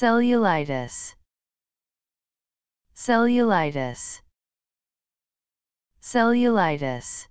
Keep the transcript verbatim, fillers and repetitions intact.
Cellulitis. Cellulitis. Cellulitis.